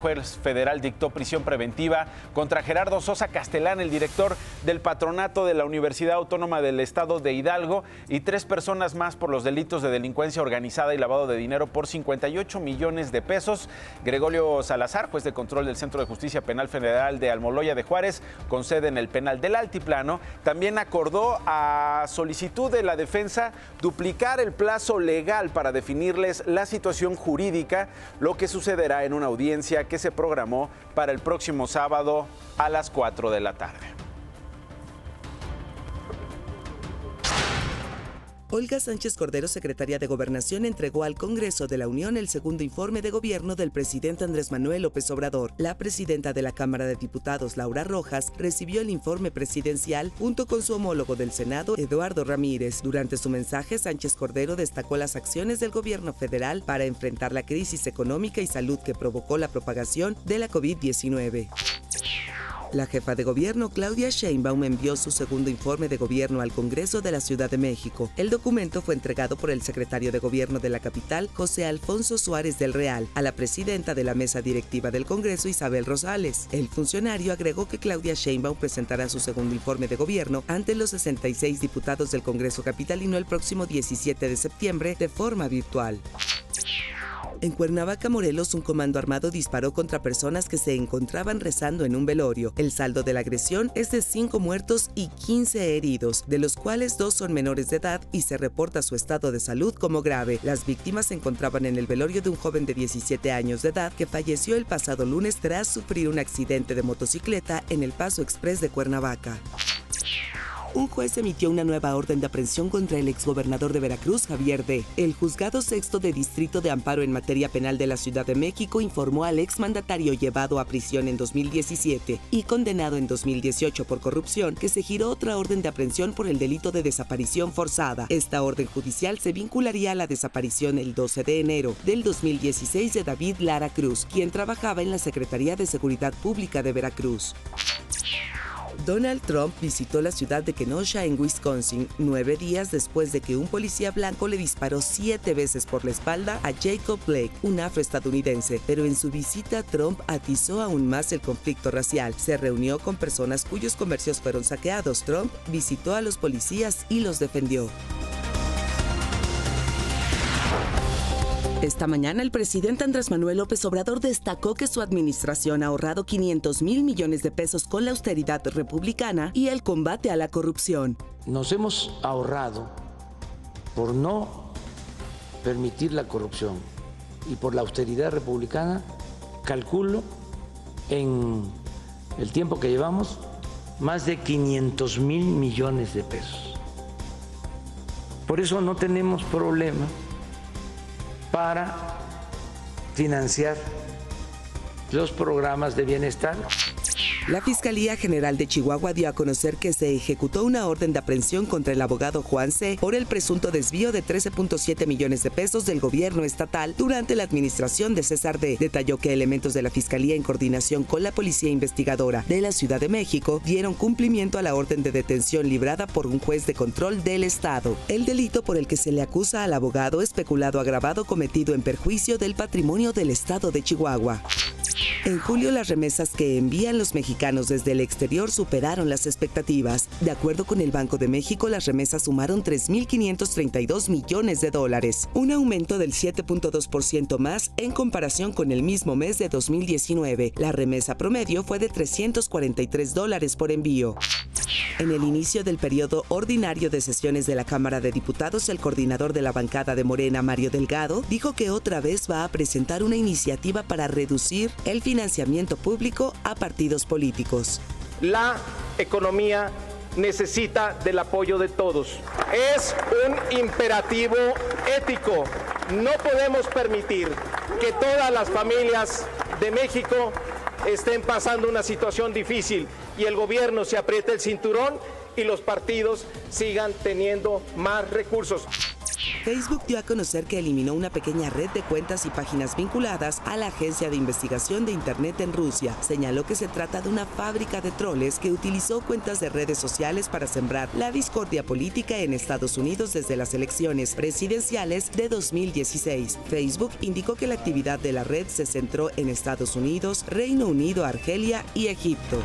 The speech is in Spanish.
Juez federal dictó prisión preventiva contra Gerardo Sosa Castellán, el director del patronato de la Universidad Autónoma del Estado de Hidalgo, y 3 personas más por los delitos de delincuencia organizada y lavado de dinero por 58 millones de pesos. Gregorio Salazar, juez de control del Centro de Justicia Penal Federal de Almoloya de Juárez, con sede en el penal del Altiplano, también acordó, a solicitud de la defensa, duplicar el plazo legal para definirles la situación jurídica, lo que sucederá en una audiencia que se programó para el próximo sábado a las 4 de la tarde. Olga Sánchez Cordero, secretaria de Gobernación, entregó al Congreso de la Unión el segundo informe de gobierno del presidente Andrés Manuel López Obrador. La presidenta de la Cámara de Diputados, Laura Rojas, recibió el informe presidencial junto con su homólogo del Senado, Eduardo Ramírez. Durante su mensaje, Sánchez Cordero destacó las acciones del gobierno federal para enfrentar la crisis económica y salud que provocó la propagación de la COVID-19. La jefa de gobierno, Claudia Sheinbaum, envió su segundo informe de gobierno al Congreso de la Ciudad de México. El documento fue entregado por el secretario de Gobierno de la capital, José Alfonso Suárez del Real, a la presidenta de la mesa directiva del Congreso, Isabel Rosales. El funcionario agregó que Claudia Sheinbaum presentará su segundo informe de gobierno ante los 66 diputados del Congreso capitalino el próximo 17 de septiembre de forma virtual. En Cuernavaca, Morelos, un comando armado disparó contra personas que se encontraban rezando en un velorio. El saldo de la agresión es de 5 muertos y 15 heridos, de los cuales 2 son menores de edad y se reporta su estado de salud como grave. Las víctimas se encontraban en el velorio de un joven de 17 años de edad que falleció el pasado lunes tras sufrir un accidente de motocicleta en el Paso Express de Cuernavaca. Un juez emitió una nueva orden de aprehensión contra el exgobernador de Veracruz, Javier D. El juzgado sexto de distrito de amparo en materia penal de la Ciudad de México informó al exmandatario, llevado a prisión en 2017 y condenado en 2018 por corrupción, que se giró otra orden de aprehensión por el delito de desaparición forzada. Esta orden judicial se vincularía a la desaparición el 12 de enero del 2016 de David Lara Cruz, quien trabajaba en la Secretaría de Seguridad Pública de Veracruz. Donald Trump visitó la ciudad de Kenosha, en Wisconsin, 9 días después de que un policía blanco le disparó 7 veces por la espalda a Jacob Blake, un afroestadounidense. Pero en su visita, Trump atizó aún más el conflicto racial. Se reunió con personas cuyos comercios fueron saqueados. Trump visitó a los policías y los defendió. Esta mañana, el presidente Andrés Manuel López Obrador destacó que su administración ha ahorrado 500,000 millones de pesos con la austeridad republicana y el combate a la corrupción. Nos hemos ahorrado, por no permitir la corrupción y por la austeridad republicana, calculo, en el tiempo que llevamos, más de 500,000 millones de pesos. Por eso no tenemos problema para financiar los programas de bienestar. La Fiscalía General de Chihuahua dio a conocer que se ejecutó una orden de aprehensión contra el abogado Juan C. por el presunto desvío de 13.7 millones de pesos del gobierno estatal durante la administración de César D. Detalló que elementos de la Fiscalía, en coordinación con la Policía Investigadora de la Ciudad de México, dieron cumplimiento a la orden de detención librada por un juez de control del Estado. El delito por el que se le acusa al abogado es peculado agravado cometido en perjuicio del patrimonio del Estado de Chihuahua. En julio, las remesas que envían los mexicanos desde el exterior superaron las expectativas. De acuerdo con el Banco de México, las remesas sumaron 3.532 millones de dólares, un aumento del 7.2% más en comparación con el mismo mes de 2019. La remesa promedio fue de $343 por envío. En el inicio del periodo ordinario de sesiones de la Cámara de Diputados, el coordinador de la bancada de Morena, Mario Delgado, dijo que otra vez va a presentar una iniciativa para reducir el financiamiento público a partidos políticos. La economía necesita del apoyo de todos. Es un imperativo ético. No podemos permitir que todas las familias de México estén pasando una situación difícil y el gobierno se aprieta el cinturón y los partidos sigan teniendo más recursos. Facebook dio a conocer que eliminó una pequeña red de cuentas y páginas vinculadas a la Agencia de Investigación de Internet en Rusia. Señaló que se trata de una fábrica de troles que utilizó cuentas de redes sociales para sembrar la discordia política en Estados Unidos desde las elecciones presidenciales de 2016. Facebook indicó que la actividad de la red se centró en Estados Unidos, Reino Unido, Argelia y Egipto.